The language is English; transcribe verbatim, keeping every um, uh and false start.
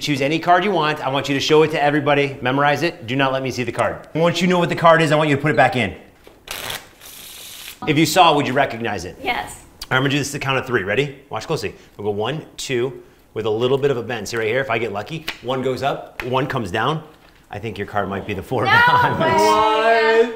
choose any card you want. I want you to show it to everybody, memorize it. Do not let me see the card. Once you know what the card is, I want you to put it back in. If you saw, would you recognize it? Yes. All right, I'm gonna do this at the count of three. Ready? Watch closely. We'll go one, two, with a little bit of a bend. See right here, if I get lucky, one goes up, one comes down. I think your card might be the four. No, one,